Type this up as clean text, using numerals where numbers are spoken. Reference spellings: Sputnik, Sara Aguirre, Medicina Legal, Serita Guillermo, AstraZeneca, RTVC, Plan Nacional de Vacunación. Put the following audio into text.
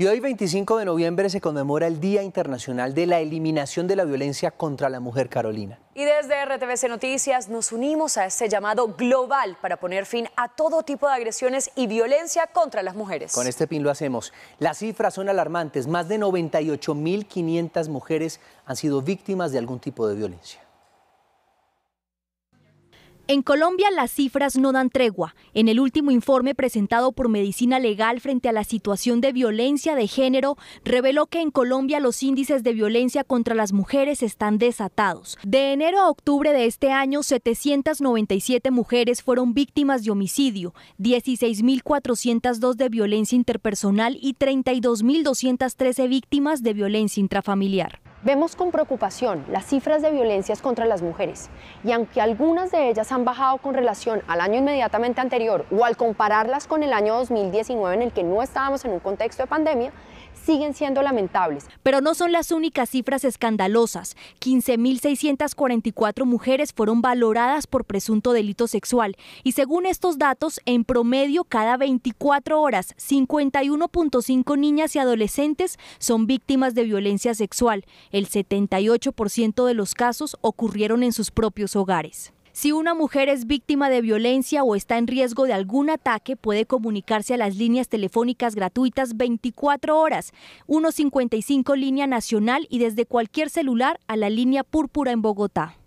Y hoy, 25 de noviembre, se conmemora el Día Internacional de la Eliminación de la Violencia contra la Mujer, Carolina. Y desde RTVC Noticias nos unimos a este llamado global para poner fin a todo tipo de agresiones y violencia contra las mujeres. Con este pin lo hacemos. Las cifras son alarmantes. Más de 98.500 mujeres han sido víctimas de algún tipo de violencia. En Colombia las cifras no dan tregua. En el último informe presentado por Medicina Legal frente a la situación de violencia de género, reveló que en Colombia los índices de violencia contra las mujeres están desatados. De enero a octubre de este año, 797 mujeres fueron víctimas de homicidio, 16.402 de violencia interpersonal y 32.213 víctimas de violencia intrafamiliar. Vemos con preocupación las cifras de violencias contra las mujeres y aunque algunas de ellas han bajado con relación al año inmediatamente anterior o al compararlas con el año 2019 en el que no estábamos en un contexto de pandemia, siguen siendo lamentables. Pero no son las únicas cifras escandalosas. 15.644 mujeres fueron valoradas por presunto delito sexual y según estos datos, en promedio cada 24 horas, 51.5 niñas y adolescentes son víctimas de violencia sexual. El 78% de los casos ocurrieron en sus propios hogares. Si una mujer es víctima de violencia o está en riesgo de algún ataque, puede comunicarse a las líneas telefónicas gratuitas 24 horas, 155 línea nacional y desde cualquier celular a la línea púrpura en Bogotá.